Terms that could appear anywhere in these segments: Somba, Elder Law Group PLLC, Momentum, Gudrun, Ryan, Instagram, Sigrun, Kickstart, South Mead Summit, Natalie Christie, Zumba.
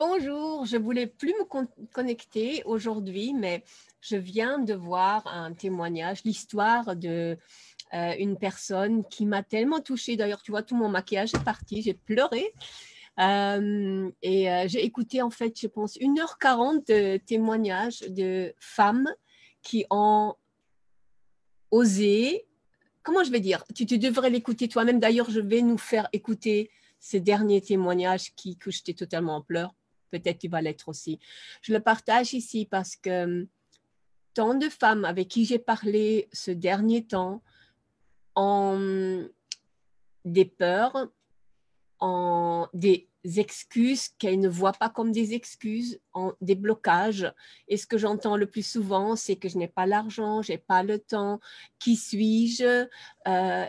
Bonjour, je voulais plus me connecter aujourd'hui, mais je viens de voir un témoignage, l'histoire de une personne qui m'a tellement touchée. D'ailleurs, tu vois, tout mon maquillage est parti, j'ai pleuré. J'ai écouté, en fait, je pense, 1h40 de témoignages de femmes qui ont osé, comment je vais dire, tu devrais l'écouter toi-même. D'ailleurs, je vais nous faire écouter ces derniers témoignages que j'étais totalement en pleurs. Peut-être tu vas l'être aussi. Je le partage ici parce que tant de femmes avec qui j'ai parlé ce dernier temps ont des peurs, ont des excuses qu'elles ne voient pas comme des excuses, ont des blocages. Et ce que j'entends le plus souvent, c'est que je n'ai pas l'argent, je n'ai pas le temps, qui suis-je,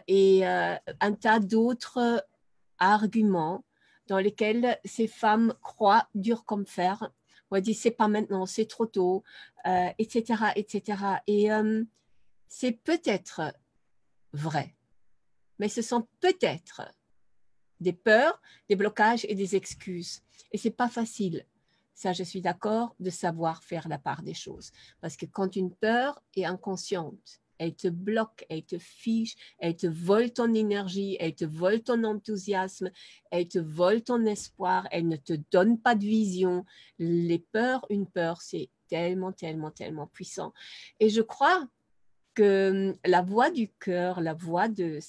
et un tas d'autres arguments dans lesquels ces femmes croient dur comme fer, ou elles disent c'est pas maintenant, c'est trop tôt, etc., etc. Et c'est peut-être vrai, mais ce sont peut-être des peurs, des blocages et des excuses. Et c'est pas facile, ça je suis d'accord, de savoir faire la part des choses. Parce que quand une peur est inconsciente, elle te bloque, elle te fiche, elle te vole ton énergie, elle te vole ton enthousiasme, elle te vole ton espoir, elle ne te donne pas de vision. Les peurs, une peur, c'est tellement, tellement, tellement puissant. Et je crois que la voix du cœur, la voix de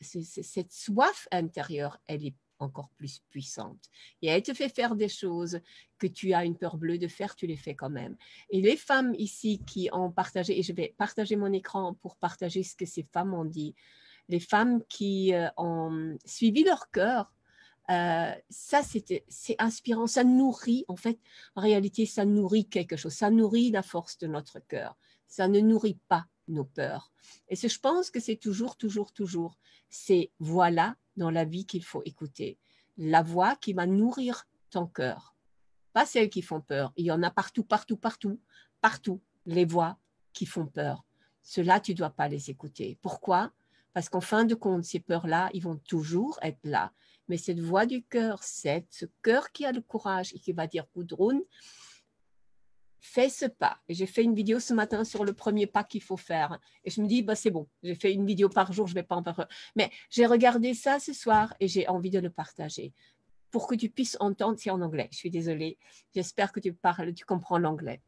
cette soif intérieure, elle est encore plus puissante. Et elle te fait faire des choses que tu as une peur bleue de faire, tu les fais quand même. Et les femmes ici qui ont partagé, et je vais partager mon écran pour partager ce que ces femmes ont dit, les femmes qui ont suivi leur cœur, ça c'est inspirant, ça nourrit, en fait, en réalité ça nourrit quelque chose, ça nourrit la force de notre cœur, ça ne nourrit pas nos peurs. Et je pense que c'est toujours, c'est voilà dans la vie qu'il faut écouter. La voix qui va nourrir ton cœur. Pas celles qui font peur. Il y en a partout, les voix qui font peur. Ceux-là, tu ne dois pas les écouter. Pourquoi? Parce qu'en fin de compte, ces peurs-là, ils vont toujours être là. Mais cette voix du cœur, c'est ce cœur qui a le courage et qui va dire « Gudrun, fais ce pas ». J'ai fait une vidéo ce matin sur le premier pas qu'il faut faire. Et je me dis, bah, c'est bon, j'ai fait une vidéo par jour, je ne vais pas en parler. Mais j'ai regardé ça ce soir et j'ai envie de le partager. Pour que tu puisses entendre, c'est en anglais, je suis désolée. J'espère que tu comprends l'anglais.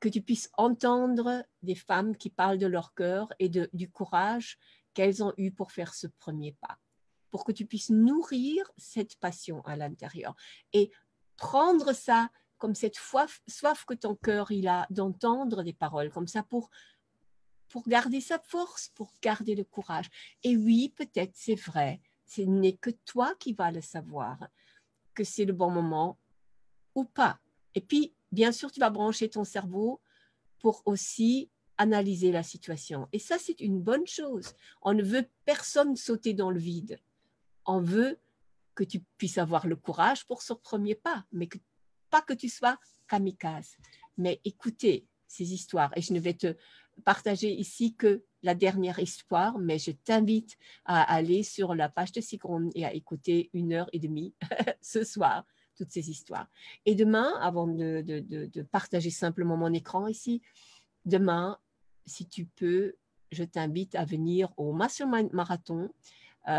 Que tu puisses entendre des femmes qui parlent de leur cœur et du courage qu'elles ont eu pour faire ce premier pas. Pour que tu puisses nourrir cette passion à l'intérieur. Et prendre ça comme cette soif que ton cœur il a d'entendre des paroles comme ça pour garder sa force, pour garder le courage. Et oui, peut-être c'est vrai, ce n'est que toi qui vas le savoir, que c'est le bon moment ou pas. Et puis, bien sûr, tu vas brancher ton cerveau pour aussi analyser la situation. Et ça, c'est une bonne chose. On ne veut personne sauter dans le vide. On veut que tu puisses avoir le courage pour ce premier pas, mais que pas que tu sois kamikaze, mais écoutez ces histoires. Et je ne vais te partager ici que la dernière histoire, mais je t'invite à aller sur la page de Sigrun et à écouter 1h30 ce soir, toutes ces histoires. Et demain, avant de partager simplement mon écran ici, demain, si tu peux, je t'invite à venir au Mastermind Marathon.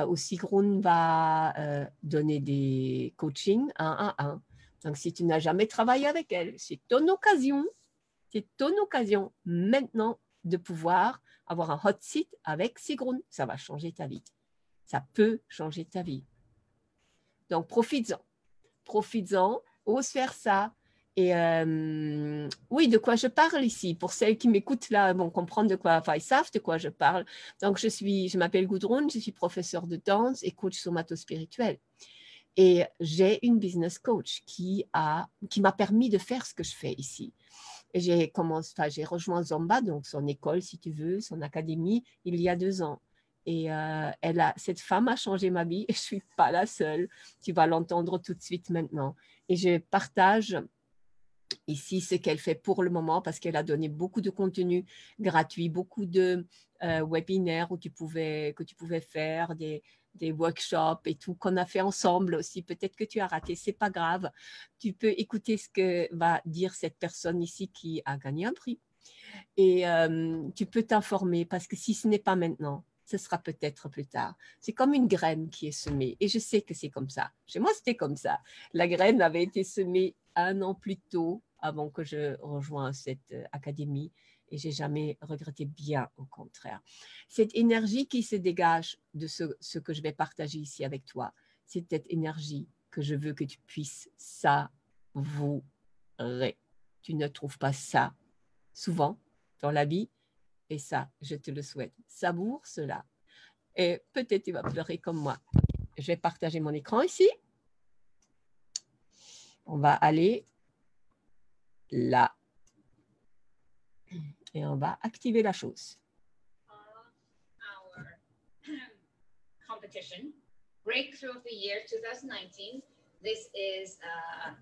Où Sigrun va donner des coachings 1 à 1. Donc, si tu n'as jamais travaillé avec elle, c'est ton occasion maintenant de pouvoir avoir un hot seat avec Sigrun. Ça va changer ta vie. Ça peut changer ta vie. Donc, profites-en. Profites-en, ose faire ça. Et oui, de quoi je parle ici. Pour celles qui m'écoutent là, vont comprendre de quoi, enfin, ils savent de quoi je parle. Donc, je m'appelle Gudrun, je suis professeure de danse et coach somato-spirituel. Et j'ai une business coach qui m'a permis de faire ce que je fais ici. Et j'ai rejoint Zumba, donc son école, si tu veux, son académie, il y a 2 ans. Et cette femme a changé ma vie et je ne suis pas la seule. Tu vas l'entendre tout de suite maintenant. Et je partage ici ce qu'elle fait pour le moment parce qu'elle a donné beaucoup de contenu gratuit, beaucoup de webinaires que tu pouvais faire, des workshops et tout qu'on a fait ensemble aussi. Peut-être que tu as raté, c'est pas grave. Tu peux écouter ce que va dire cette personne ici qui a gagné un prix. Et tu peux t'informer parce que si ce n'est pas maintenant, ce sera peut-être plus tard. C'est comme une graine qui est semée. Et je sais que c'est comme ça. Chez moi, c'était comme ça. La graine avait été semée 1 an plus tôt avant que je rejoigne cette académie. Et j'ai jamais regretté, bien au contraire. Cette énergie qui se dégage de ce que je vais partager ici avec toi, c'est cette énergie que je veux que tu puisses savourer. Tu ne trouves pas ça souvent dans la vie, et ça, je te le souhaite. Savoure cela. Et peut-être tu vas pleurer comme moi. Je vais partager mon écran ici. On va aller là. Et on va activer la chose. Our competition, breakthrough of the year 2019. This is a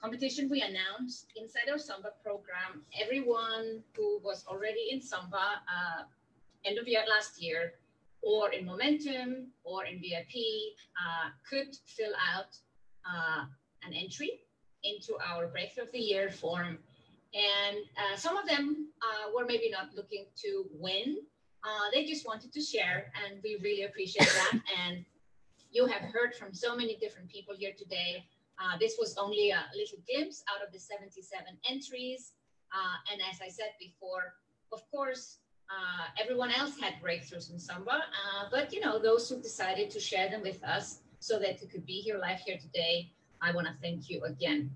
competition we announced inside our Somba program. Everyone who was already in Somba end of year last year, or in Momentum, or in VIP, could fill out an entry into our breakthrough of the year form. And some of them were maybe not looking to win. They just wanted to share, and we really appreciate that. And you have heard from so many different people here today. This was only a little glimpse out of the 77 entries. And as I said before, of course, everyone else had breakthroughs in Somba, but you know, those who decided to share them with us so that you could be here live here today, I wanna thank you again.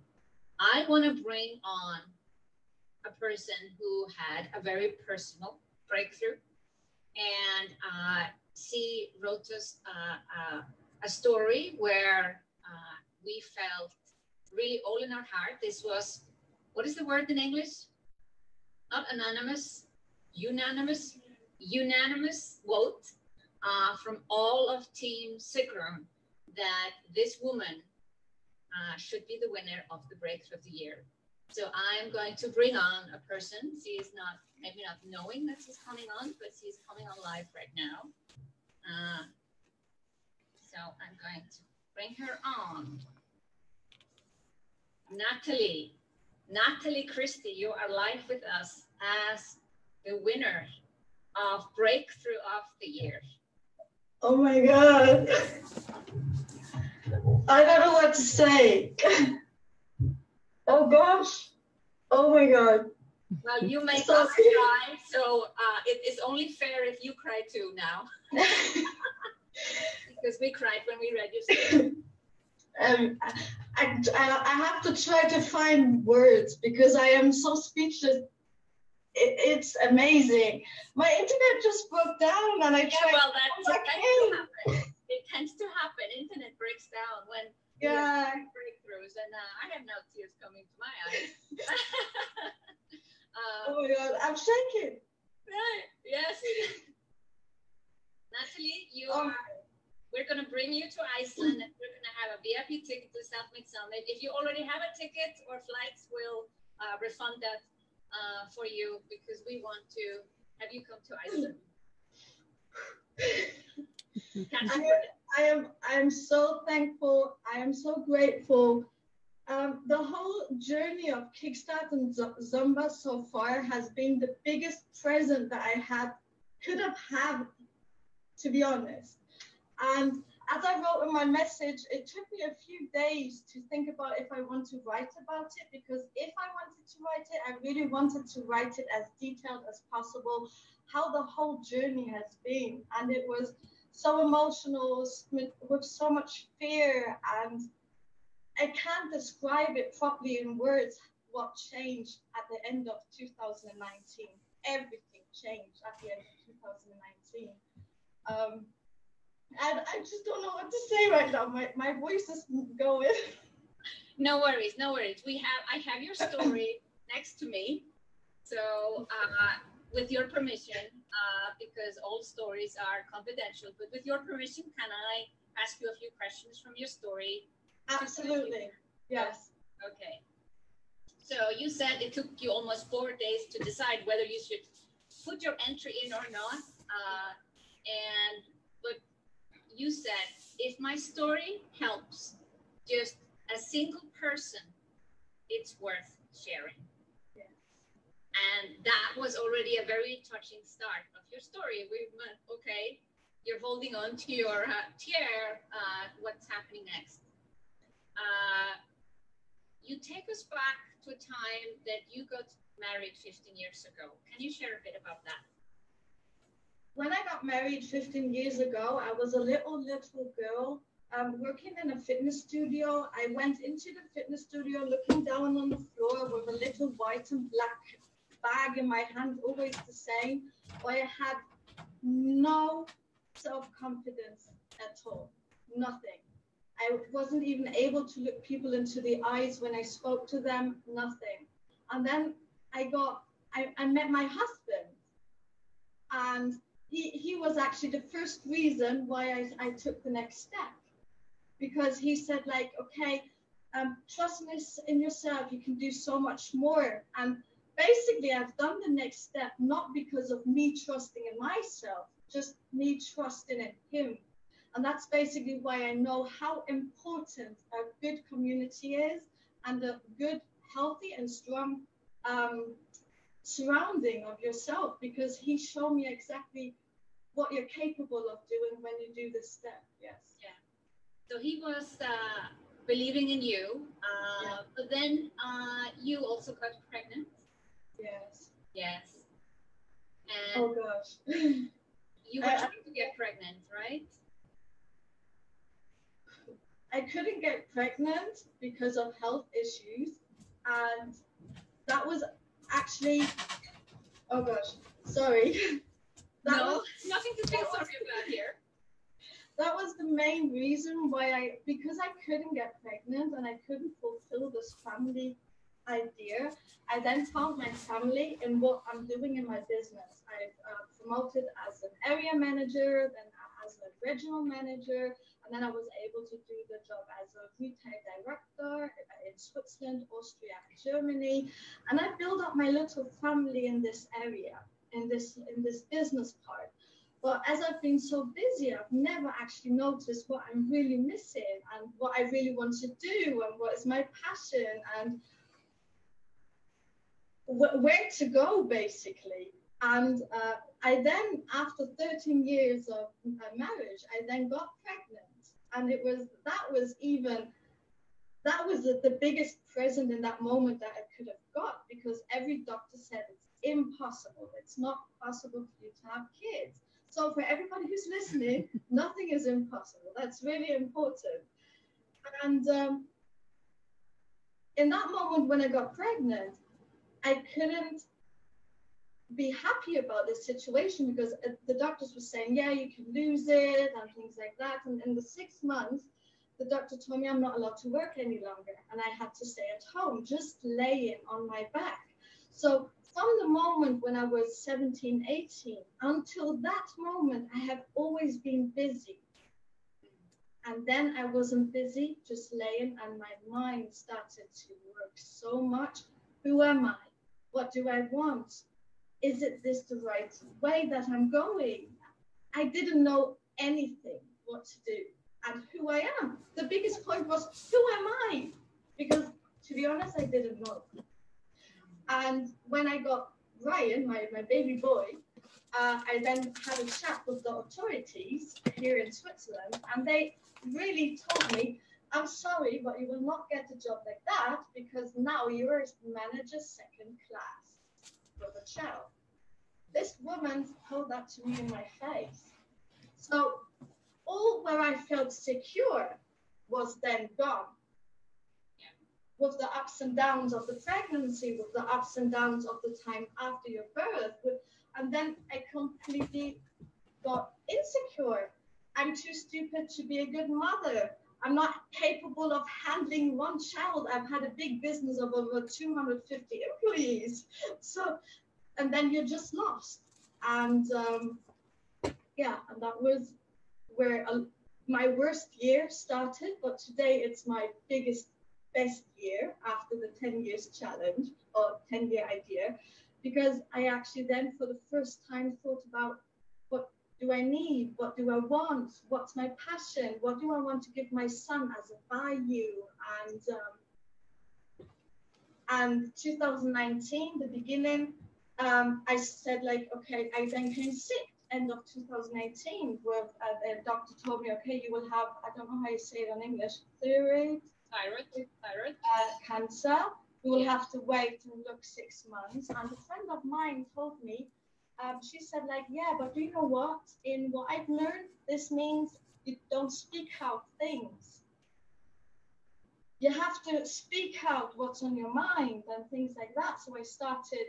I wanna bring on a person who had a very personal breakthrough, and she wrote us a story where we felt really all in our heart. This was, what is the word in English? Not anonymous, unanimous, unanimous vote from all of Team Sigrun that this woman should be the winner of the breakthrough of the year. So I'm going to bring on a person. She is not, maybe not knowing that she's coming on, but she's coming on live right now. So I'm going to bring her on. Natalie Christie, you are live with us as the winner of Breakthrough of the Year. Oh my God. I don't know what to say. Oh gosh! Oh my God! Well, you make us cry, so it is only fair if you cry too now, because we cried when we read your story. I have to try to find words because I am so speechless. It's amazing. My internet just broke down, and I tried. Well, it tends to happen. Internet breaks down when. Yeah, breakthroughs, and I have no tears coming to my eyes. Oh my God, I'm shaking. Right? Yes. Natalie, you are. We're gonna bring you to Iceland, and we're gonna have a VIP ticket to South Mead Summit. If you already have a ticket or flights, we'll refund that for you because we want to have you come to Iceland. I am so thankful. I am so grateful. The whole journey of Kickstart and Zumba so far has been the biggest present that I could have had, to be honest. And as I wrote in my message, it took me a few days to think about if I want to write about it, because if I wanted to write it, I really wanted to write it as detailed as possible, how the whole journey has been. And it was so emotional, with so much fear, and I can't describe it properly in words what changed at the end of 2019. Everything changed at the end of 2019. And I just don't know what to say right now. My voice isn't going. No worries, no worries. I have your story next to me. So with your permission, because all stories are confidential, but with your permission, can I ask you a few questions from your story? Absolutely. Yes. Okay. So you said it took you almost 4 days to decide whether you should put your entry in or not. But you said, if my story helps just a single person, it's worth sharing. Yes. And that was already a very touching start of your story. We went, okay, you're holding on to your tear, what's happening next? You take us back to a time that you got married 15 years ago. Can you share a bit about that? When I got married 15 years ago, I was a little girl working in a fitness studio. I went into the fitness studio looking down on the floor with a little white and black bag in my hand, always the same. I had no self-confidence at all, nothing. I wasn't even able to look people into the eyes when I spoke to them, nothing. And then I met my husband, and he was actually the first reason why I took the next step, because he said, like, okay, trust in yourself, you can do so much more. And basically I've done the next step, not because of me trusting in myself, just me trusting in him. And that's basically why I know how important a good community is, and a good, healthy and strong surrounding of yourself, because he showed me exactly what you're capable of doing when you do this step. Yes. Yeah. So he was believing in you, yeah. But then you also got pregnant. Yes. Yes. And oh gosh. You were trying to get pregnant, right? I couldn't get pregnant because of health issues, and that was actually, oh gosh, sorry. That no, was nothing to feel sorry about here. That was the main reason why because I couldn't get pregnant and I couldn't fulfill this family idea, I then found my family in what I'm doing in my business. I've promoted as an area manager, then as a regional manager, and then I was able to do the job as a retail director in Switzerland, Austria, and Germany. And I built up my little family in this area, in this business part. But as I've been so busy, I've never actually noticed what I'm really missing and what I really want to do and what is my passion and where to go, basically. And I then, after 13 years of marriage, I then got pregnant. And that was the biggest present in that moment that I could have got, because every doctor said it's impossible. It's not possible for you to have kids. So for everybody who's listening, nothing is impossible. That's really important. And in that moment when I got pregnant, I couldn't be happy about this situation, because the doctors were saying, yeah, you can lose it and things like that. And in the 6 months, the doctor told me I'm not allowed to work any longer, and I had to stay at home, just laying on my back. So from the moment when I was 17, 18, until that moment, I have always been busy. And then I wasn't busy, just laying, and my mind started to work so much. Who am I? What do I want? Is it this the right way that I'm going? I didn't know anything what to do and who I am. The biggest point was, who am I? Because to be honest, I didn't know. And when I got Ryan, my baby boy, I then had a chat with the authorities here in Switzerland, and they really told me, I'm sorry, but you will not get a job like that, because now you are manager second class with a child. This woman told that to me in my face. So all where I felt secure was then gone. Yeah. With the ups and downs of the pregnancy, with the ups and downs of the time after your birth, and then I completely got insecure. I'm too stupid to be a good mother. I'm not capable of handling one child. I've had a big business of over 250 employees. So, and then you're just lost. And yeah, and that was where my worst year started. But today it's my biggest, best year after the 10 years challenge or 10-year idea, because I actually then for the first time thought about, what do I need? What do I want? What's my passion? What do I want to give my son as a value? And 2019, the beginning, I said, like, okay, I then came sick end of 2019 with the doctor told me, okay, you will have, I don't know how you say it in English, thyroid cancer. You will have to wait and look 6 months. And a friend of mine told me, she said, like, yeah, but do you know what? In what I've learned, this means you don't speak out things. You have to speak out what's on your mind and things like that. So I started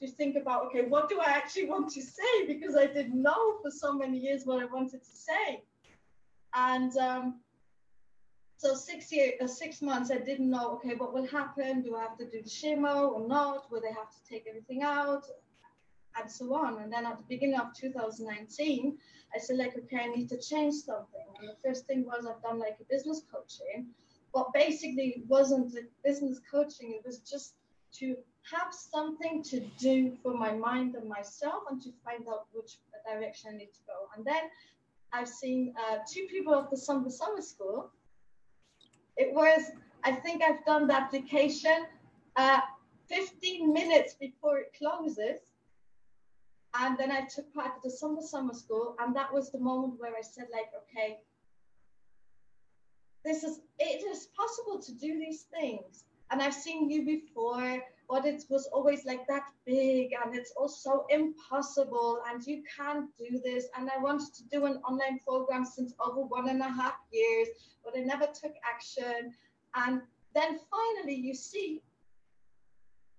to think about, okay, what do I actually want to say? Because I didn't know for so many years what I wanted to say. And so 6 months, I didn't know, okay, what will happen? Do I have to do the chemo or not? Will they have to take everything out? And so on. And then at the beginning of 2019, I said, like, okay, I need to change something. And the first thing was I've done, like, a business coaching, but basically it wasn't a business coaching. It was just to have something to do for my mind and myself and to find out which direction I need to go. And then I've seen two people at the Somba Summer School. It was, I think I've done the application 15 minutes before it closes. And then I took part at the Somba Summer School, and that was the moment where I said, like, okay, it is possible to do these things. And I've seen you before, but it was always like that big, and it's also impossible, and you can't do this. And I wanted to do an online program since over 1.5 years, but I never took action. And then finally, you see,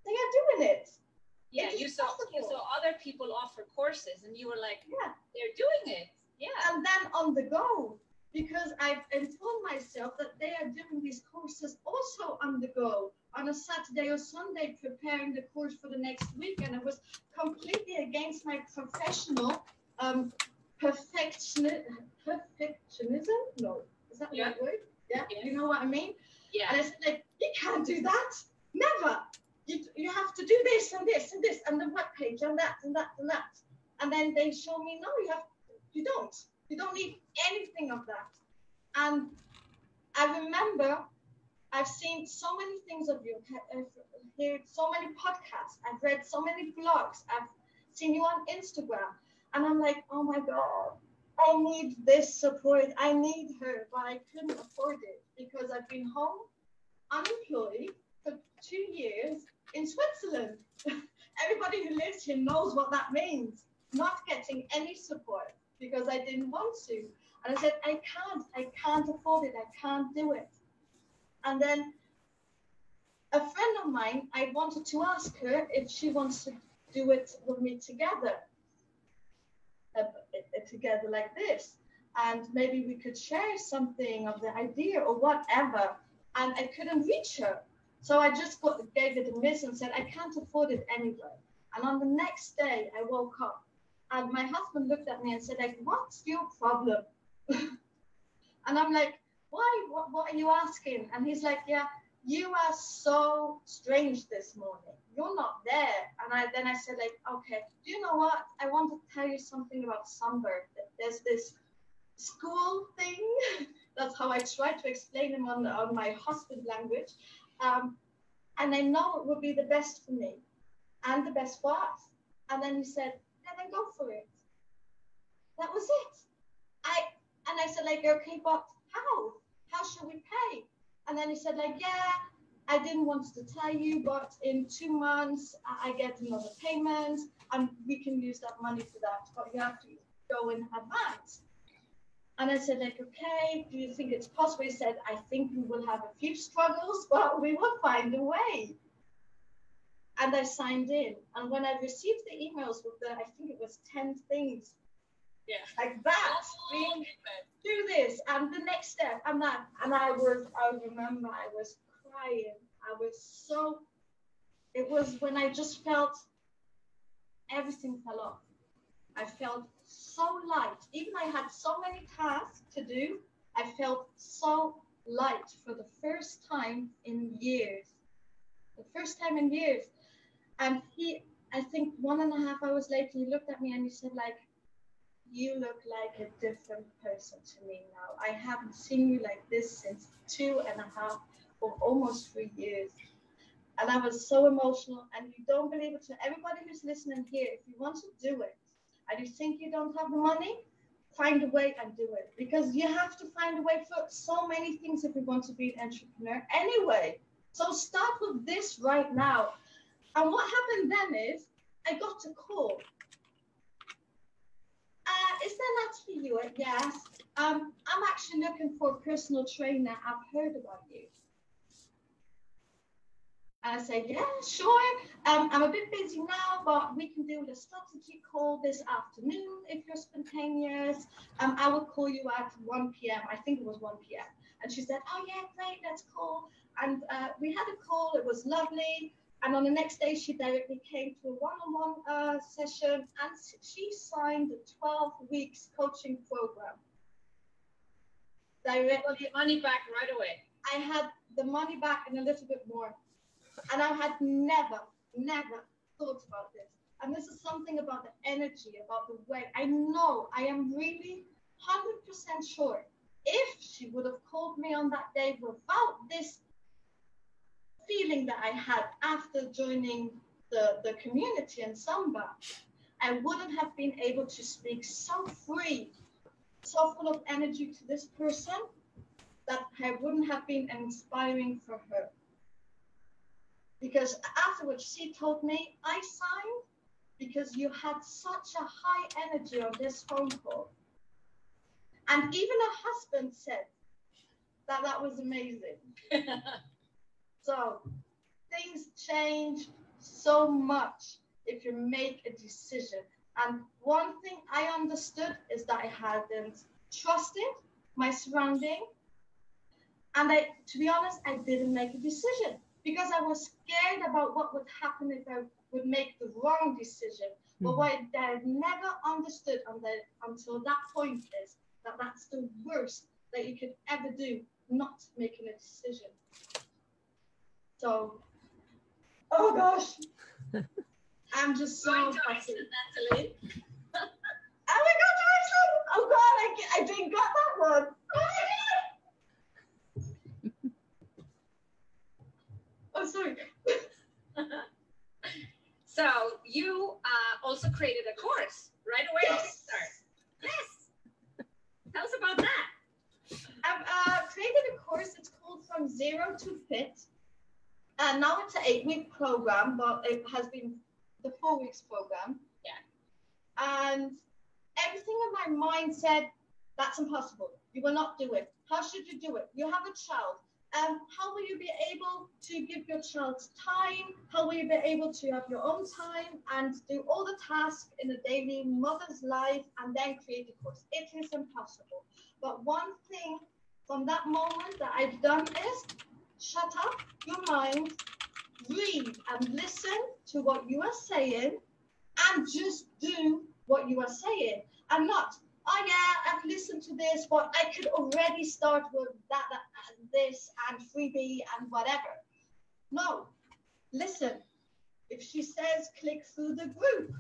they are doing it. Yeah, you saw other people offer courses, and you were like, yeah, they're doing it. Yeah. And then on the go, because I've told myself that they are doing these courses also on the go, on a Saturday or Sunday, preparing the course for the next week. And it was completely against my professional perfectionism. No, is that the right word? Yeah, you know what I mean? Yeah. And I said, like, you can't do that, never. You have to do this and this and this and the web page and that and that and that. And then they show me, no, you don't need anything of that. And I remember I've seen so many things of you. I've heard so many podcasts. I've read so many blogs. I've seen you on Instagram. And I'm like, oh my God, I need this support. I need her, but I couldn't afford it because I've been home, unemployed for 2 years in Switzerland. Everybody who lives here knows what that means. Not getting any support because I didn't want to. And I said, I can't afford it. I can't do it. And then a friend of mine, I wanted to ask her if she wants to do it with me together, together like this. And maybe we could share something of the idea or whatever. And I couldn't reach her. So I just gave it a miss and said, I can't afford it anyway. And on the next day, I woke up and my husband looked at me and said, like, what's your problem? And I'm like, why? What are you asking? And he's like, yeah, you are so strange this morning. You're not there. And then I said, like, okay, do you know what? I want to tell you something about Somba. There's this school thing. That's how I tried to explain him on my husband language. And I know it would be the best for me and the best for us. And then he said, yeah, then go for it. That was it. And I said, like, okay, but how? How should we pay? And then he said, like, yeah, I didn't want to tell you, but in 2 months, I get another payment and we can use that money for that, but you have to go in advance. And I said, like, okay, do you think it's possible? He said, I think we will have a few struggles, but we will find a way. And I signed in. And when I received the emails with the, I think it was 10 things, yeah, like that, we do this, and the next step, and that. And I remember I was crying. I was so, it was when I just felt everything fell off. I felt so light. Even I had so many tasks to do, I felt so light for the first time in years. The first time in years. And I think 1.5 hours later, he looked at me and he said, like, you look like a different person to me now. I haven't seen you like this since 2.5 or almost 3 years. And I was so emotional, and you don't believe it. So everybody who's listening here, if you want to do it, and you think you don't have the money, find a way and do it. Because you have to find a way for so many things if you want to be an entrepreneur anyway. So start with this right now. And what happened then is, I got a call. Is that not for you? Yes. I'm actually looking for a personal trainer. I've heard about you. And I said, yeah, sure. I'm a bit busy now, but we can do the strategy call this afternoon if you're spontaneous. I will call you at 1 p.m. I think it was 1 p.m. And she said, oh, yeah, great, that's cool. And we had a call. It was lovely. And on the next day, she directly came to a one-on-one session, and she signed a 12-week coaching program. Directly. You got your money back right away. I had the money back and a little bit more. And I had never, never thought about this. And this is something about the energy, about the way. I know, I am really 100% sure if she would have called me on that day without this feeling that I had after joining the community in Somba, I wouldn't have been able to speak so free, so full of energy to this person, that I wouldn't have been inspiring for her. Because afterwards she told me, I signed because you had such a high energy on this phone call. And even her husband said that that was amazing. So things change so much if you make a decision. And one thing I understood is that I hadn't trusted my surrounding. And I, to be honest, I didn't make a decision because I was scared about what would happen if I would make the wrong decision. Mm-hmm. But what I never understood until that point is that that's the worst that you could ever do, not making a decision. So, oh gosh, I'm just so happy. Natalie. Oh my God, Tyson! Oh God, I didn't get that one. Oh, sorry. So you also created a course right away. Yes. Yes. Tell us about that. I've created a course. It's called From Zero to Fit. And now it's an 8-week program, but it has been the 4 weeks program. Yeah. And everything in my mind said, that's impossible. You will not do it. How should you do it? You have a child. How will you be able to give your child time? How will you be able to have your own time and do all the tasks in a daily mother's life and then create a course? It is impossible. But one thing from that moment that I've done is, shut up your mind, read and listen to what you are saying, and just do what you are saying. And not, oh yeah, I've listened to this, but I could already start with that and this and freebie and whatever. No, listen. If she says click through the group,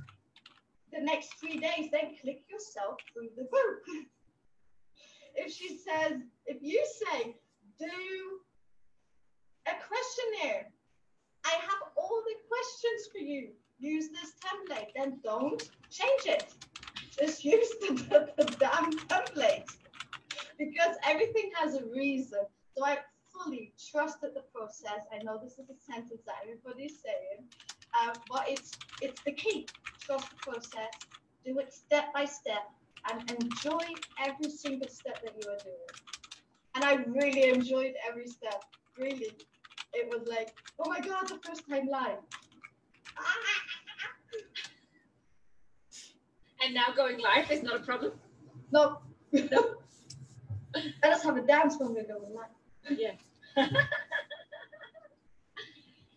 the next 3 days, then click yourself through the group. If she says, if you say, do a questionnaire. I have all the questions for you. Use this template, then don't change it. Just use the damn template because everything has a reason. So I fully trusted the process. I know this is a sentence that everybody's saying, but it's the key. Trust the process. Do it step by step and enjoy every single step that you are doing. And I really enjoyed every step, really. It was like, oh my God, the first time live. And now going live is not a problem? No. No. Let us have a dance when we're going live. Yeah.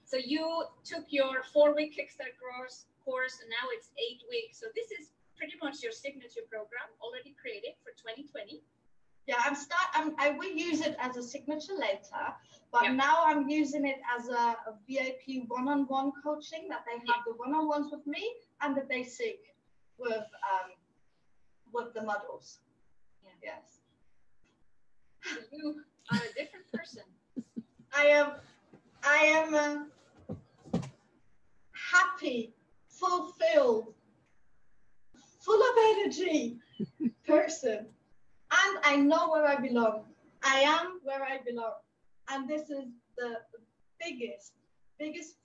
So you took your 4-week Kickstart course and now it's 8 weeks. So this is pretty much your signature program already created for 2020. Yeah, I will use it as a signature later, but yep. Now I'm using it as a VIP one-on-one coaching that they have the one-on-ones with me and the basic with with the models. Yeah. Yes. So you are a different person. I am happy, fulfilled, full of energy person. And I know where I belong. I am where I belong. And this is the biggest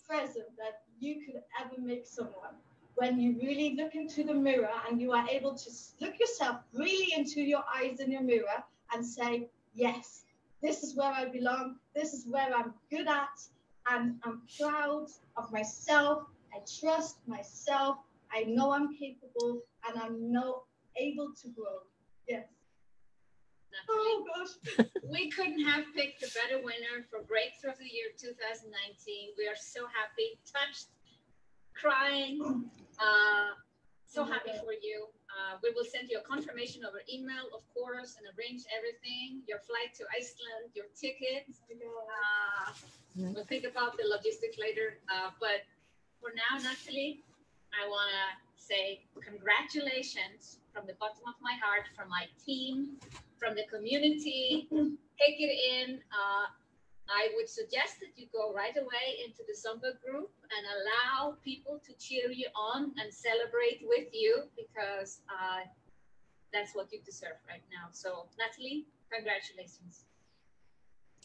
present that you could ever make someone. When you really look into the mirror and you are able to look yourself really into your eyes in your mirror and say, yes, this is where I belong. This is where I'm good at. And I'm proud of myself. I trust myself. I know I'm capable and I'm now able to grow. Yes. Oh gosh. We couldn't have picked a better winner for Breakthrough of the Year 2019. We are so happy, touched, crying, so happy for you. We will send you a confirmation over email, of course, and arrange everything, your flight to Iceland, your tickets. We'll think about the logistics later. But for now, Natalie, I want to say congratulations from the bottom of my heart, from my team, from the community. Take it in. I would suggest that you go right away into the Somba group and allow people to cheer you on and celebrate with you, because that's what you deserve right now. So Natalie, congratulations.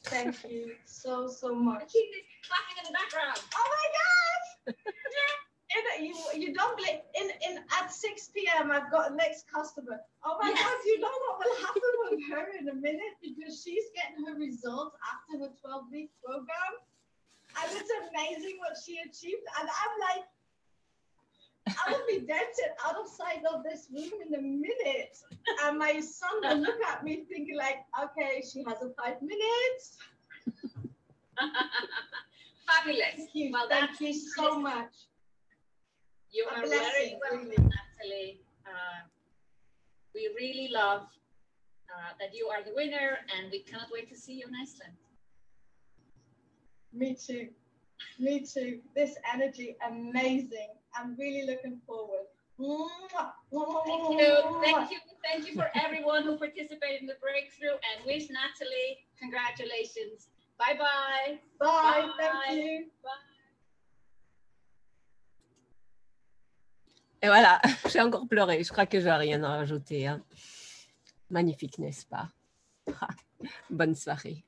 Thank you so, so much. Clapping in the background. Oh my gosh! You don't believe, at 6 p.m. I've got the next customer. Oh my yes. God, you know what will happen with her in a minute, because she's getting her results after her 12-week program. And it's amazing what she achieved. And I'm like, I will be dead outside of this room in a minute. And my son will look at me thinking like, okay, she has a 5 minutes. Fabulous. Thank you, well, thank you so much. You are very welcome, Natalie. We really love that you are the winner, and we cannot wait to see you in Iceland. Me too. Me too. This energy, amazing. I'm really looking forward. Thank you. Thank you. Thank you for everyone who participated in the breakthrough, and wish Natalie congratulations. Bye-bye. Bye. Thank you. Bye. Et voilà, j'ai encore pleuré. Je crois que j'ai rien à rajouter. Hein. Magnifique, n'est-ce pas? Bonne soirée.